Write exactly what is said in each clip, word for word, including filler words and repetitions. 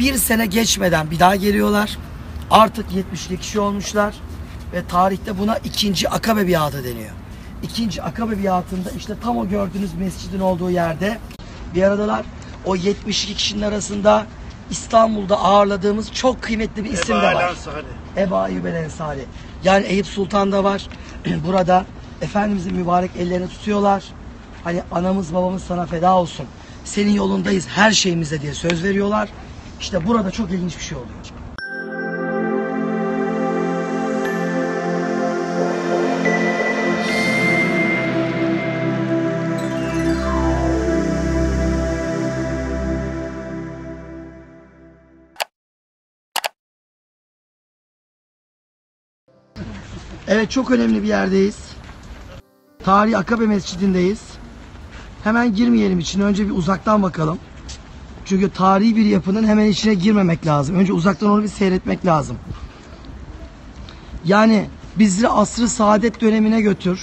Bir sene geçmeden bir daha geliyorlar. Artık yetmişli kişi olmuşlar ve tarihte buna ikinci Akabe biatı deniyor. İkinci Akabe biatında işte tam o gördüğünüz mescidin olduğu yerde bir aradalar. O yetmiş iki kişinin arasında İstanbul'da ağırladığımız çok kıymetli bir isim Eba de var. Eba Eyüb el Ensari. Yani Eyüp Sultan da var. Burada Efendimizin mübarek ellerini tutuyorlar. Hani anamız babamız sana feda olsun. Senin yolundayız her şeyimizde diye söz veriyorlar. İşte burada çok ilginç bir şey oluyor. Evet, çok önemli bir yerdeyiz. Tarihi Akabe Mescidindeyiz. Hemen girmeyelim için. Önce bir uzaktan bakalım. Çünkü tarihi bir yapının hemen içine girmemek lazım. Önce uzaktan onu bir seyretmek lazım. Yani bizi asr-ı saadet dönemine götür.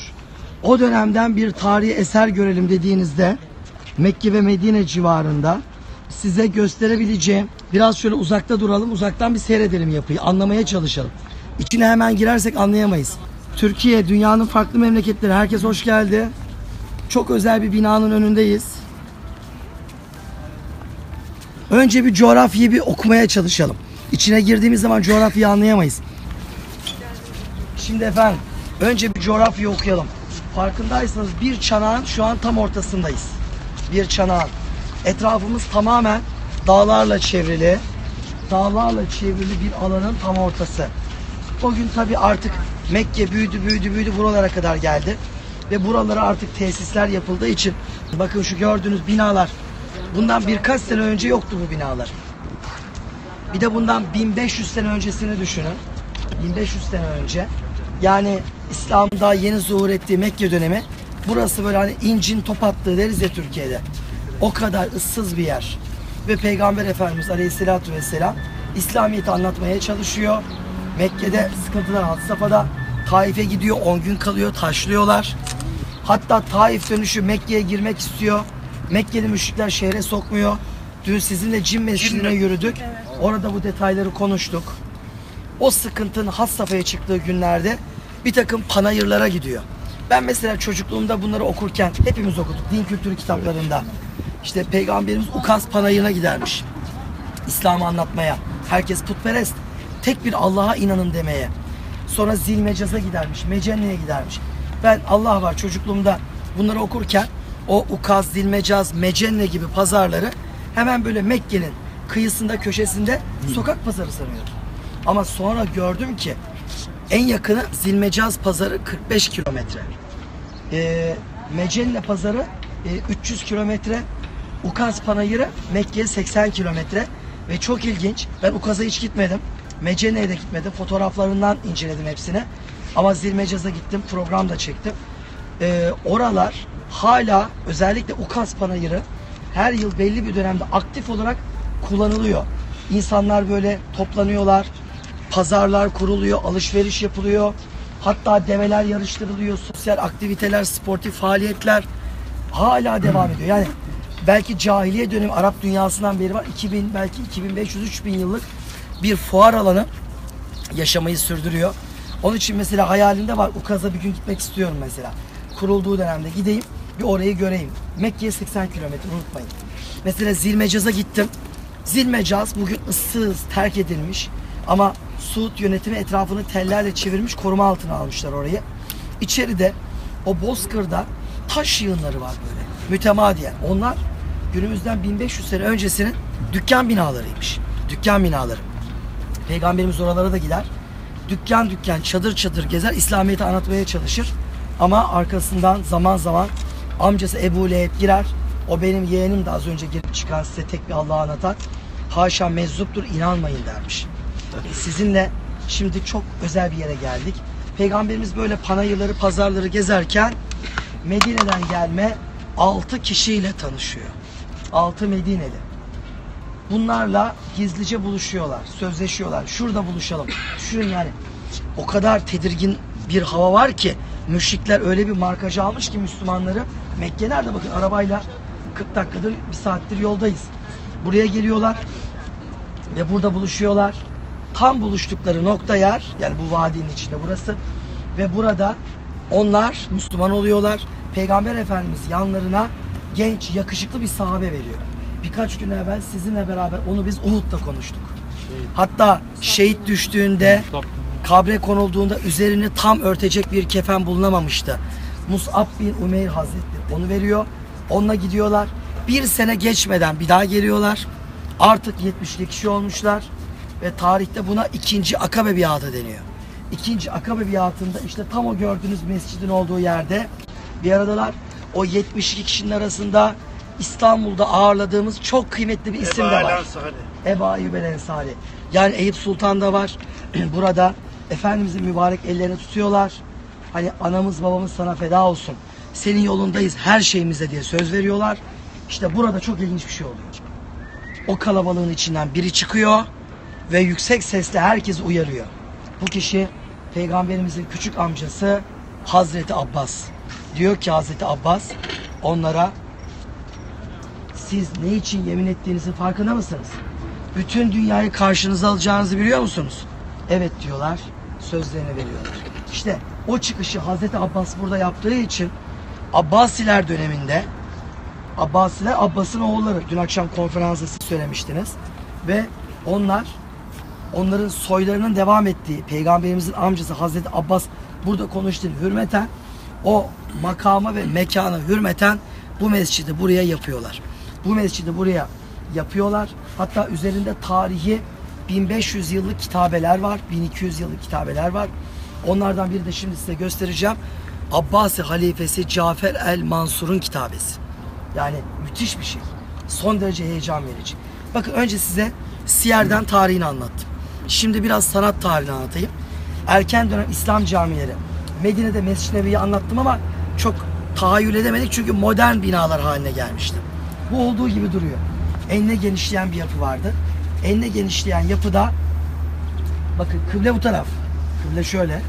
O dönemden bir tarihi eser görelim dediğinizde Mekke ve Medine civarında size gösterebileceğim. Biraz şöyle uzakta duralım. Uzaktan bir seyredelim yapıyı. Anlamaya çalışalım. İçine hemen girersek anlayamayız. Türkiye, dünyanın farklı memleketleri. Herkes hoş geldi. Çok özel bir binanın önündeyiz. Önce bir coğrafyayı bir okumaya çalışalım. İçine girdiğimiz zaman coğrafyayı anlayamayız. Şimdi efendim, önce bir coğrafyayı okuyalım. Farkındaysanız bir çanağın şu an tam ortasındayız. Bir çanağın. Etrafımız tamamen dağlarla çevrili. Dağlarla çevrili bir alanın tam ortası. O gün tabii artık Mekke büyüdü büyüdü büyüdü buralara kadar geldi. Ve buralara artık tesisler yapıldığı için bakın şu gördüğünüz binalar, bundan birkaç sene önce yoktu bu binalar. Bir de bundan bin beş yüz sene öncesini düşünün. bin beş yüz sene önce, yani İslam'ın daha yeni zuhur ettiği Mekke dönemi, burası böyle hani incin top attığı deriz ya Türkiye'de. O kadar ıssız bir yer. Ve Peygamber Efendimiz Aleyhisselatü Vesselam İslamiyet'i anlatmaya çalışıyor. Mekke'de sıkıntılar had safhada. Taif'e gidiyor, on gün kalıyor, taşlıyorlar. Hatta Taif dönüşü Mekke'ye girmek istiyor. Mekke'li müşrikler şehre sokmuyor. Dün sizinle Cin Mescidi'ne yürüdük. Evet. Orada bu detayları konuştuk. O sıkıntının had safhaya çıktığı günlerde bir takım panayırlara gidiyor. Ben mesela çocukluğumda bunları okurken hepimiz okuduk din kültürü kitaplarında. İşte Peygamberimiz Ukaz panayırına gidermiş. İslam'ı anlatmaya. Herkes putperest. Tek bir Allah'a inanın demeye. Sonra Zilmecaz'a gidermiş, Mecenne'ye gidermiş. Ben Allah var çocukluğumda bunları okurken o Ukaz, Zilmecaz, Mecenne gibi pazarları hemen böyle Mekke'nin kıyısında, köşesinde sokak pazarı sanıyordum. Ama sonra gördüm ki en yakını Zilmecaz pazarı kırk beş kilometre. Ee, Mecenne pazarı e, üç yüz kilometre. Ukaz panayırı Mekke'ye seksen kilometre. Ve çok ilginç, ben Ukaz'a hiç gitmedim. Mecenne'ye de gitmedim. Fotoğraflarından inceledim hepsini. Ama Zilmecaz'a gittim. Program da çektim. Ee, oralar hala özellikle Ukaz panayırı her yıl belli bir dönemde aktif olarak kullanılıyor. İnsanlar böyle toplanıyorlar. Pazarlar kuruluyor. Alışveriş yapılıyor. Hatta develer yarıştırılıyor. Sosyal aktiviteler, sportif faaliyetler hala devam ediyor. Yani belki cahiliye dönemi Arap dünyasından beri var. iki bin belki iki bin beş yüz üç bin yıllık bir fuar alanı yaşamayı sürdürüyor. Onun için mesela hayalimde var. Ukaz'a bir gün gitmek istiyorum mesela. Kurulduğu dönemde gideyim, bir orayı göreyim. Mekke'ye seksen kilometre, unutmayın. Mesela Zilmecaz'a gittim. Zilmecaz bugün ıssız, terk edilmiş. Ama Suud yönetimi etrafını tellerle çevirmiş, koruma altına almışlar orayı. İçeride o bozkırda taş yığınları var böyle. Mütemadiyen. Onlar günümüzden bin beş yüz sene öncesinin dükkan binalarıymış. Dükkan binaları. Peygamberimiz oralara da gider. Dükkan dükkan, çadır çadır gezer. İslamiyet'i anlatmaya çalışır. Ama arkasından zaman zaman amcası Ebu Leheb girer. O benim yeğenim de az önce girip çıkan, size tek bir Allah'ı anlatan. Haşa meczuptur, inanmayın dermiş. Sizinle şimdi çok özel bir yere geldik. Peygamberimiz böyle panayırları, pazarları gezerken Medine'den gelme altı kişiyle tanışıyor. altı Medineli. Bunlarla gizlice buluşuyorlar, sözleşiyorlar. Şurada buluşalım. Düşünün yani o kadar tedirgin bir hava var ki müşrikler öyle bir markaj almış ki Müslümanları. Mekke'lerde bakın arabayla kırk dakikadır, bir saattir yoldayız. Buraya geliyorlar. ve burada buluşuyorlar. Tam buluştukları nokta yer, yani bu vadinin içinde burası ve burada onlar Müslüman oluyorlar. Peygamber Efendimiz yanlarına genç, yakışıklı bir sahabe veriyor. Birkaç gün evvel sizinle beraber onu biz Uhud'da konuştuk. Şehit. Hatta şehit düştüğünde, kabre konulduğunda üzerini tam örtecek bir kefen bulunamamıştı. Mus'ab Bin Umeyr Hazretleri onu veriyor. Onunla gidiyorlar. Bir sene geçmeden bir daha geliyorlar. Artık yetmişli kişi olmuşlar. Ve tarihte buna ikinci Akabe biatı deniyor. İkinci Akabe biatında işte tam o gördüğünüz mescidin olduğu yerde bir aradalar. O yetmiş iki kişinin arasında İstanbul'da ağırladığımız çok kıymetli bir isim Eba de var. Eba Eyüb el Ensari. Yani Eyüp Sultan da var. Burada Efendimizin mübarek ellerini tutuyorlar. Hani anamız babamız sana feda olsun. Senin yolundayız her şeyimizde diye söz veriyorlar. İşte burada çok ilginç bir şey oluyor. O kalabalığın içinden biri çıkıyor ve yüksek sesle herkesi uyarıyor. Bu kişi Peygamberimizin küçük amcası Hazreti Abbas. Diyor ki Hazreti Abbas onlara, siz ne için yemin ettiğinizin farkında mısınız? Bütün dünyayı karşınıza alacağınızı biliyor musunuz? Evet diyorlar, sözlerini veriyorlar. İşte o çıkışı Hazreti Abbas burada yaptığı için Abbasiler döneminde Abbasiler, Abbas'ın oğulları. Dün akşam konferansta siz söylemiştiniz. Ve onlar, onların soylarının devam ettiği Peygamberimizin amcası Hazreti Abbas burada konuştuğunu hürmeten, o makama ve mekana hürmeten bu mescidi buraya yapıyorlar. Bu mescidi buraya yapıyorlar. Hatta üzerinde tarihi bin beş yüz yıllık kitabeler var. bin iki yüz yıllık kitabeler var. Onlardan biri de şimdi size göstereceğim. Abbasi halifesi Cafer el Mansur'un kitabesi. Yani müthiş bir şey. Son derece heyecan verici. Bakın önce size Siyer'den tarihini anlattım. Şimdi biraz sanat tarihini anlatayım. Erken dönem İslam camileri. Medine'de Mescid-i Nebevi'yi anlattım ama çok tahayyül edemedik çünkü modern binalar haline gelmişti. Bu olduğu gibi duruyor. Enine genişleyen bir yapı vardı. Enine genişleyen yapıda bakın kıble bu taraf. Kıble şöyle.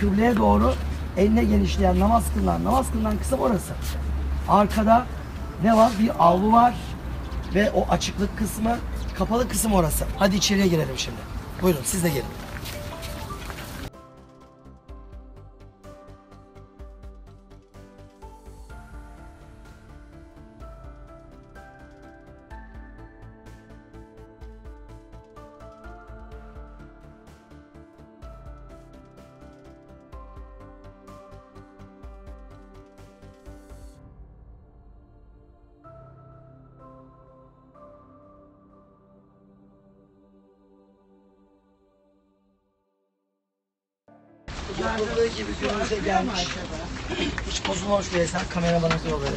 Kıbleye doğru enine genişleyen namaz kılınan, namaz kılınan kısa orası. Arkada ne var? Bir avlu var ve o açıklık kısmı, kapalı kısım orası. Hadi içeriye girelim şimdi. Buyurun siz de gelin. Yapıldığı gibi günümüze gelmiş. Hiç bozulmamış bir eser. Kameramanız yol verir.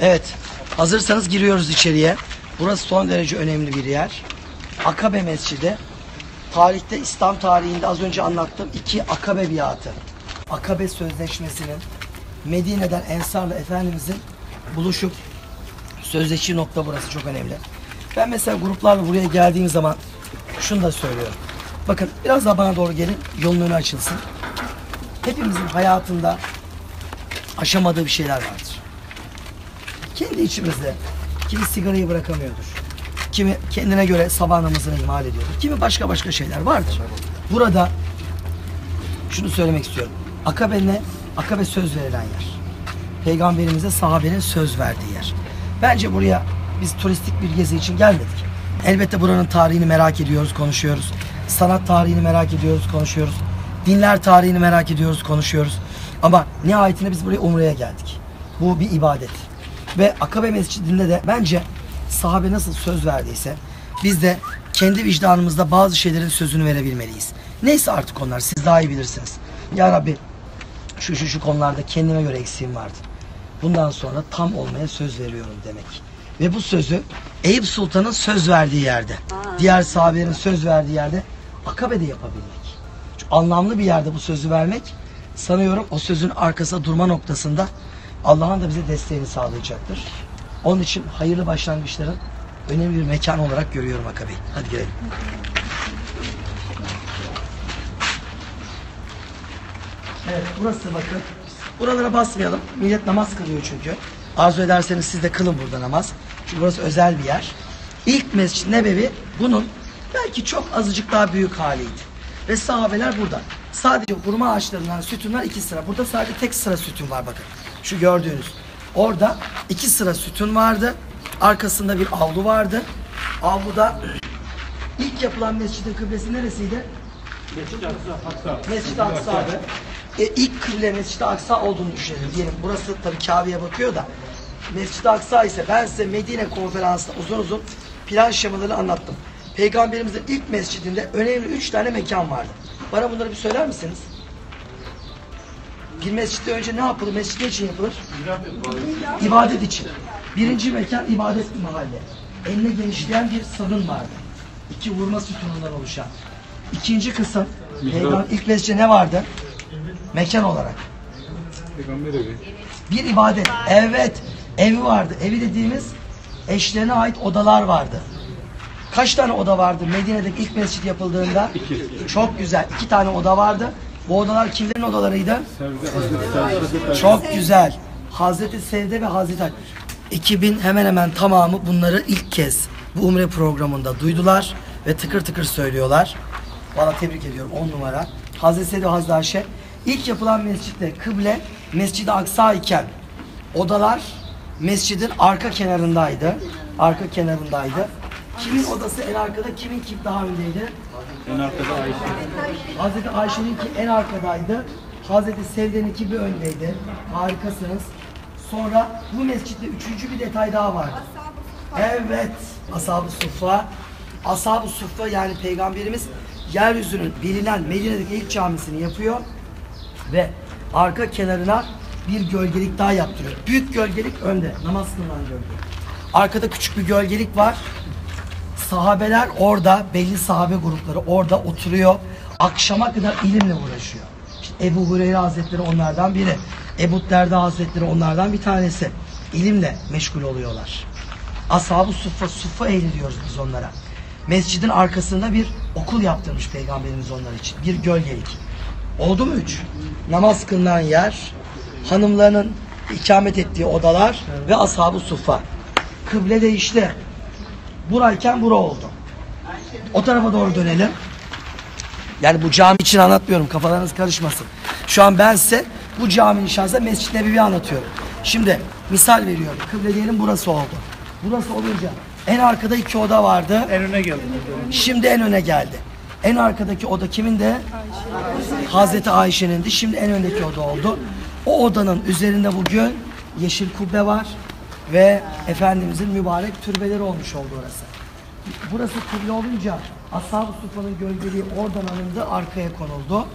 Evet. Hazırsanız giriyoruz içeriye. Burası son derece önemli bir yer. Akabe Mescidi. Tarihte, İslam tarihinde az önce anlattım. İki Akabe biatı. Akabe Sözleşmesi'nin Medine'den Ensar'la Efendimiz'in buluşup sözleştiği nokta burası çok önemli. Ben mesela gruplarla buraya geldiğim zaman şunu da söylüyorum. Bakın biraz daha bana doğru gelin, yolun önü açılsın. Hepimizin hayatında aşamadığı bir şeyler vardır. Kendi içimizde, kimi sigarayı bırakamıyordur. Kimi kendine göre sabah namazını ihmal ediyordur. Kimi başka başka şeyler vardır. Burada şunu söylemek istiyorum. Akabe ne? Akabe söz verilen yer. Peygamberimize, sahabenin söz verdiği yer. Bence buraya biz turistik bir gezi için gelmedik. Elbette buranın tarihini merak ediyoruz, konuşuyoruz. Sanat tarihini merak ediyoruz, konuşuyoruz. Dinler tarihini merak ediyoruz, konuşuyoruz. Ama nihayetinde biz buraya umreye geldik. Bu bir ibadet. Ve Akabe Mescidinde de bence sahabe nasıl söz verdiyse biz de kendi vicdanımızda bazı şeylerin sözünü verebilmeliyiz. Neyse artık onlar, siz daha iyi bilirsiniz. Ya Rabbi şu şu şu konularda kendime göre eksiğim vardı. Bundan sonra tam olmaya söz veriyorum demek. Ve bu sözü Eyüp Sultan'ın söz verdiği yerde, Aa, diğer sahabelerin söz verdiği yerde Akabe'de yapabilmek. Çok anlamlı bir yerde bu sözü vermek, sanıyorum o sözün arkasında durma noktasında Allah'ın da bize desteğini sağlayacaktır. Onun için hayırlı başlangıçların önemli bir mekan olarak görüyorum Akabe'yi. Hadi girelim. Evet, burası bakın. Buralara basmayalım. Millet namaz kılıyor çünkü. Arzu ederseniz siz de kılın burada namaz. Çünkü burası özel bir yer. İlk Mescid-i Nebevi bunun belki çok azıcık daha büyük haliydi. Ve sahabeler burada. Sadece hurma ağaçlarından sütunlar iki sıra. Burada sadece tek sıra sütun var bakın. Şu gördüğünüz. Orada iki sıra sütun vardı. Arkasında bir avlu vardı. Avluda ilk yapılan mescidin kıblesi neresiydi? Mescid-i Aksa. Mescid-i Aksa'ydı. E, ilk kıble Mescid-i Aksa olduğunu düşünelim. Diyelim burası tabii Kabe'ye bakıyor da. Mescid-i Aksa ise ben size Medine konferansında uzun uzun plan şemalarını anlattım. Peygamberimizin ilk mescidinde önemli üç tane mekan vardı. Bana bunları bir söyler misiniz? Bir mescitte önce ne yapılır? Mescid ne için yapılır? İbadet için. Birinci mekan ibadet mahalle. Eline genişleyen bir salon vardı. İki vurma sütunundan oluşan. İkinci kısım, Peygamber ilk mescide ne vardı? Mekan olarak. Peygamber evi. Bir ibadet. Evet. Evi vardı. Evi dediğimiz eşlerine ait odalar vardı. Kaç tane oda vardı Medine'deki ilk mescid yapıldığında? İki. Çok güzel. İki tane oda vardı. Bu odalar kimlerin odalarıydı? Sevde. Çok güzel. Hazreti Sevde ve Hazreti Aişe. iki bin hemen hemen tamamı bunları ilk kez bu umre programında duydular ve tıkır tıkır söylüyorlar. Valla tebrik ediyorum. on numara. Hazreti Sevde ve Hazreti Aişe. İlk yapılan mescitte kıble Mescid-i Aksa iken odalar mescidin arka kenarındaydı. Arka kenarındaydı. Kimin odası en arkada, kimin kim daha öndeydi? En arkada Ayşe. Hazreti Ayşe'nin ki en arkadaydı. Hazreti Sevde'nin ki bir öndeydi. Harikasınız. Sonra bu mescitte üçüncü bir detay daha vardı. Evet. Ashab-ı Suffa. Ashab-ı Suffa yani Peygamberimiz yeryüzünün bilinen Medine'deki ilk camisini yapıyor. Ve arka kenarına bir gölgelik daha yaptırıyor. Büyük gölgelik önde. Namaz kılınan gölgelik. Arkada küçük bir gölgelik var. Sahabeler orada, belli sahabe grupları orada oturuyor. Akşama kadar ilimle uğraşıyor. İşte Ebu Hureyre Hazretleri onlardan biri. Ebu Derda Hazretleri onlardan bir tanesi. İlimle meşgul oluyorlar. Ashab-ı Suffa, Suffa ehli diyoruz biz onlara. Mescidin arkasında bir okul yaptırmış Peygamberimiz onlar için. Bir gölgelik. Oldu mu üç? Namaz kılınan yer, hanımlarının ikamet ettiği odalar ve Ashab-ı Suffa. Kıble değişti. Burayken bura oldu. O tarafa doğru dönelim. Yani bu cami için anlatmıyorum. Kafalarınız karışmasın. Şu an ben size bu caminin şahsında Mescid-i Nebevi anlatıyorum. Şimdi misal veriyorum. Kıble diyelim burası oldu. Burası olunca en arkada iki oda vardı. En öne geldi. Şimdi en öne geldi. En arkadaki oda kimindi? Ayşe. Hazreti Ayşe'nindi. Şimdi en öndeki oda oldu. O odanın üzerinde bugün yeşil kubbe var. Ve Efendimizin mübarek türbeleri olmuş oldu orası. Burası kıble olunca Ashab-ı Suffa'nın gölgeliği oradan alındı, arkaya konuldu.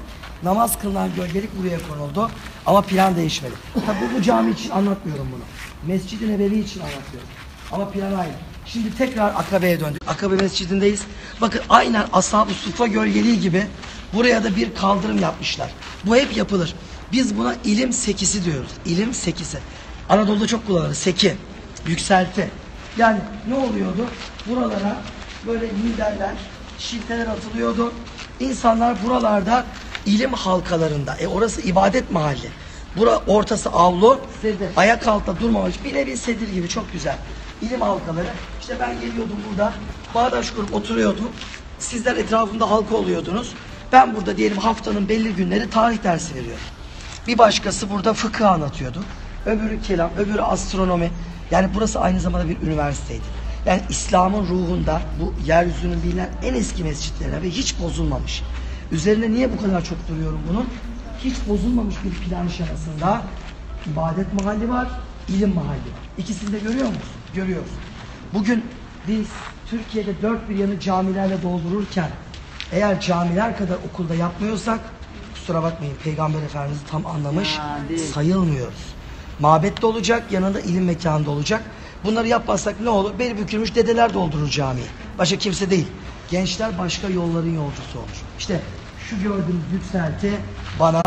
Namaz kılınan gölgelik buraya konuldu. Ama plan değişmedi. Tabi bu cami için anlatmıyorum bunu. Mescid-i Nebevi için anlatıyorum. Ama plan aynı. Şimdi tekrar Akabe'ye döndük. Akabe mescidindeyiz. Bakın aynen Ashab-ı Suffa gölgeliği gibi buraya da bir kaldırım yapmışlar. Bu hep yapılır. Biz buna ilim sekisi diyoruz. İlim sekisi. Anadolu'da çok kullanılır. Seki, yükselti. Yani ne oluyordu? Buralara böyle minderler, şilteler atılıyordu. İnsanlar buralarda ilim halkalarında. E orası ibadet mahalli. Bura ortası avlu. Sedir. Ayak altında durmamış. Bir nevi sedir gibi çok güzel. İlim halkaları. İşte ben geliyordum burada. Bağdaş kurup oturuyordum. Sizler etrafımda halka oluyordunuz. Ben burada diyelim haftanın belli günleri tarih dersi veriyorum. Bir başkası burada fıkıh anlatıyordu. Öbürü kelam, öbürü astronomi. Yani burası aynı zamanda bir üniversiteydi. Yani İslam'ın ruhunda bu yeryüzünün bilinen en eski mescitlerine ve hiç bozulmamış. Üzerine niye bu kadar çok duruyorum bunun? Hiç bozulmamış bir plan şemasında ibadet mahalli var, ilim mahalli var. İkisini de görüyor musunuz? Görüyoruz. Bugün biz Türkiye'de dört bir yanı camilerle doldururken eğer camiler kadar okulda yapmıyorsak kusura bakmayın Peygamber Efendimiz'i tam anlamış ya, sayılmıyoruz. Mabet de olacak, yanında ilim mekanı da olacak. Bunları yapmazsak ne olur? Beli bükülmüş dedeler doldurur camiyi. Başka kimse değil. Gençler başka yolların yolcusu olur. İşte şu gördüğünüz yükselti bana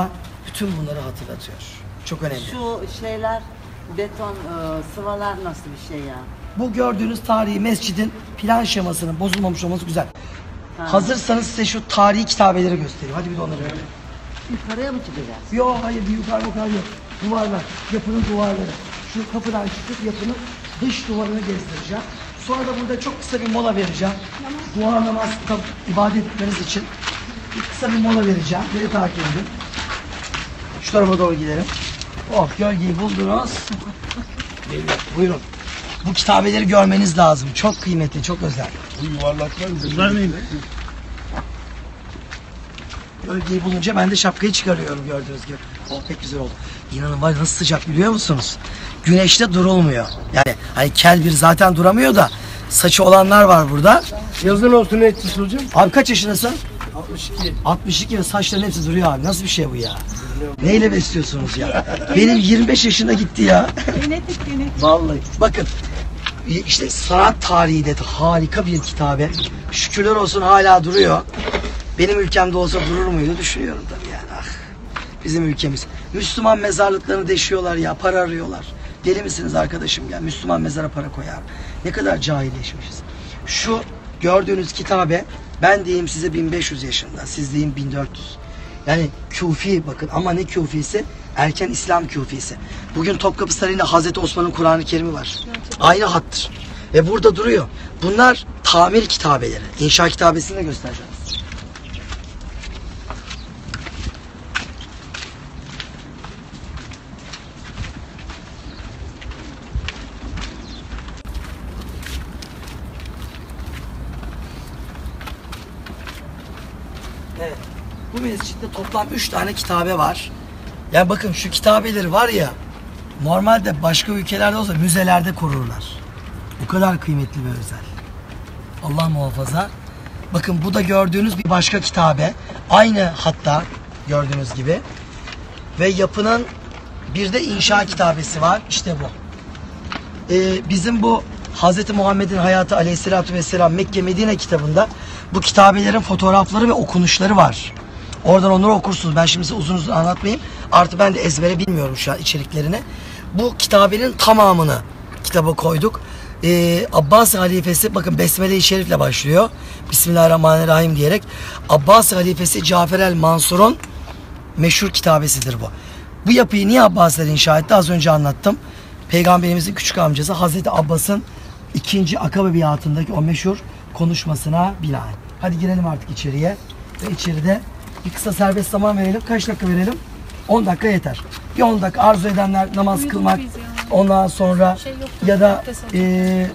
bütün bunları hatırlatıyor. Çok önemli. Şu şeyler, beton sıvalar nasıl bir şey ya? Bu gördüğünüz tarihi mescidin plan şemasının bozulmamış olması güzel. Ha. Hazırsanız size şu tarihi kitabeleri göstereyim. Hadi bir de onları görelim. Yukarıya mı çıkacağız? Yok hayır, bir yukarı yukarı yok. Duvarlar, yapının duvarları. Şu kapıdan çıkıp yapının dış duvarını gezdireceğim. Sonra da burada çok kısa bir mola vereceğim. Namaz. Dua, namaz, ibadet etmeniz için kısa bir mola vereceğim. Beni takip edin. Şu tarafa doğru gidelim. Oh, gölgeyi buldunuz. Buyurun. Bu kitabeleri görmeniz lazım. Çok kıymetli, çok özel. Bu yuvarlaklar mı? Bunlar mıydı? Gölgeyi bulunca ben de şapkayı çıkarıyorum gördüğünüz gibi. Oh, pek güzel oldu. İnanın var, nasıl sıcak biliyor musunuz? Güneşte durulmuyor. Yani hani kel bir zaten duramıyor da saçı olanlar var burada. Yazın olsun etkisi hocam. Abi kaç yaşındasın? altmış iki. altmış iki ve saçların hepsi duruyor abi. Nasıl bir şey bu ya? Neyle besliyorsunuz ya? Benim yirmi beş yaşına gitti ya. Genetik genetik. Vallahi bakın. İşte sanat tarihi dedi. Harika bir kitabe. Şükürler olsun hala duruyor. Benim ülkemde olsa durur muydu düşünüyorum tabii yani. Ah, bizim ülkemiz. Müslüman mezarlıklarını deşiyorlar ya, para arıyorlar. Deli misiniz arkadaşım ya? Müslüman mezara para koyar. Ne kadar cahilleşmişiz. Şu gördüğünüz kitabe, ben diyeyim size bin beş yüz yaşında, siz diyeyim bin dört yüz. Yani Küfi bakın, ama ne Küfisi? Erken İslam Küfisi. Bugün Topkapı Sarayı'nda Hazreti Osman'ın Kur'an-ı Kerim'i var. Aynı hattır. Ve burada duruyor. Bunlar tamir kitabeleri. İnşa kitabesini de göstereceğim. Mescidde toplam üç tane kitabe var. Yani bakın şu kitabeleri var ya, normalde başka ülkelerde olsa müzelerde korurlar. O kadar kıymetli ve özel. Allah muhafaza. Bakın bu da gördüğünüz bir başka kitabe. Aynı hatta gördüğünüz gibi. Ve yapının bir de inşa kitabesi var. İşte bu. Ee, bizim bu Hz. Muhammed'in hayatı aleyhissalatü vesselam Mekke Medine kitabında bu kitabelerin fotoğrafları ve okunuşları var. Oradan onları okursunuz. Ben şimdi size uzun uzun anlatmayayım. Artı ben de ezbere bilmiyorum şu an içeriklerini. Bu kitabenin tamamını kitaba koyduk. Ee, Abbas halifesi, bakın Besmele-i Şerif'le başlıyor. Bismillahirrahmanirrahim diyerek. Abbas halifesi Cafer el Mansur'un meşhur kitabesidir bu. Bu yapıyı niye Abbaslar inşa etti? Az önce anlattım. Peygamberimizin küçük amcası Hazreti Abbas'ın ikinci Akabe biatındaki o meşhur konuşmasına binaen. Hadi girelim artık içeriye. Ve içeride bir kısa serbest zaman verelim. Kaç dakika verelim? on dakika yeter. Bir on dakika arzu edenler namaz Uyudum kılmak. Yani. Ondan sonra şey yoktu, ya da e,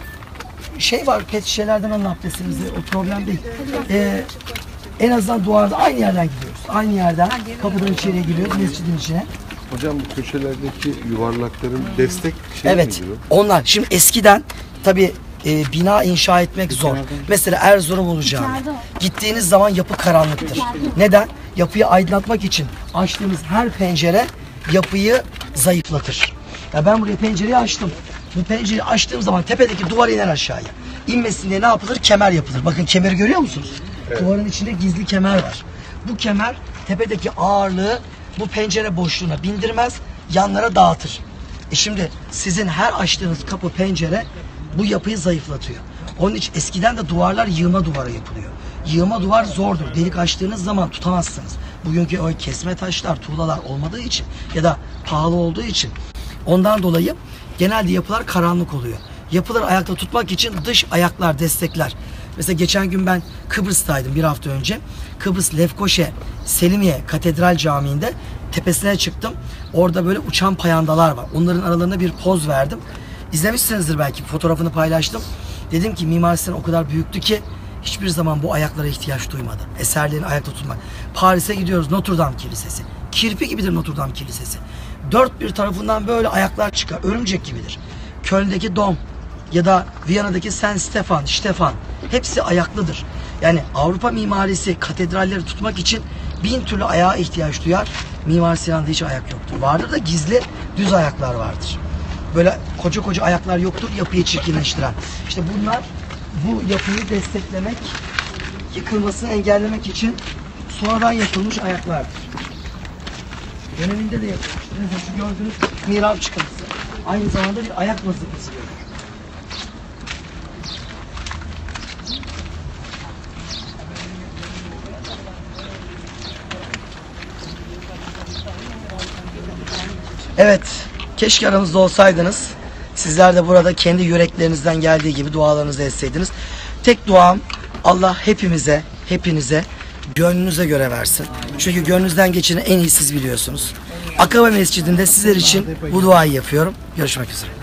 şey var, pet şişelerden onun abdestimizi. O problem değil. E, en azından duvarda aynı yerden gidiyoruz. Aynı yerden kapıdan içeriye giriyoruz. Mescidin içine. Hocam bu köşelerdeki yuvarlakların destek şey evet, mi gibi? Evet. Onlar. Şimdi eskiden tabii E, bina inşa etmek zor. Mesela Erzurum olacağını. Gittiğiniz zaman yapı karanlıktır. Neden? Yapıyı aydınlatmak için açtığınız her pencere yapıyı zayıflatır. Ya ben buraya pencereyi açtım. Bu pencereyi açtığım zaman tepedeki duvar iner aşağıya. İnmesin diye ne yapılır? Kemer yapılır. Bakın kemeri görüyor musunuz? Evet. Duvarın içinde gizli kemer var. Bu kemer tepedeki ağırlığı bu pencere boşluğuna bindirmez, yanlara dağıtır. E şimdi sizin her açtığınız kapı, pencere bu yapıyı zayıflatıyor. Onun için eskiden de duvarlar yığma duvara yapılıyor. Yığma duvar zordur. Delik açtığınız zaman tutamazsınız. Bugünkü o kesme taşlar, tuğlalar olmadığı için ya da pahalı olduğu için ondan dolayı genelde yapılar karanlık oluyor. Yapıları ayakta tutmak için dış ayaklar, destekler. Mesela geçen gün ben Kıbrıs'taydım bir hafta önce. Kıbrıs Lefkoşe Selimiye Katedral Camii'nde tepesine çıktım. Orada böyle uçan payandalar var. Onların aralarına bir poz verdim. İzlemişsinizdir belki, fotoğrafını paylaştım. Dedim ki Mimar Sinan o kadar büyüktü ki hiçbir zaman bu ayaklara ihtiyaç duymadı. Eserlerini ayakta tutmak. Paris'e gidiyoruz, Notre Dame Kilisesi. Kirpi gibidir Notre Dame Kilisesi. Dört bir tarafından böyle ayaklar çıkar. Örümcek gibidir. Köln'deki Dom ya da Viyana'daki Saint-Stefan, Stefan hepsi ayaklıdır. Yani Avrupa mimarisi katedralleri tutmak için bin türlü ayağa ihtiyaç duyar. Mimar Sinan'da hiç ayak yoktur. Vardır da gizli düz ayaklar vardır. Böyle koca koca ayaklar yoktur yapıyı çirkinleştiren. İşte bunlar bu yapıyı desteklemek, yıkılmasını engellemek için sonradan yapılmış ayaklardır. Döneminde de yapılmıştır. Mesela şu gördüğünüz mihrap çıkıntısı. Aynı zamanda bir ayak vazifesi görür. Evet. Keşke aranızda olsaydınız. Sizler de burada kendi yüreklerinizden geldiği gibi dualarınızı etseydiniz. Tek duam, Allah hepimize, hepinize gönlünüze göre versin. Çünkü gönlünüzden geçeni en iyi siz biliyorsunuz. Akaba Mescidinde sizler için bu duayı yapıyorum. Görüşmek üzere.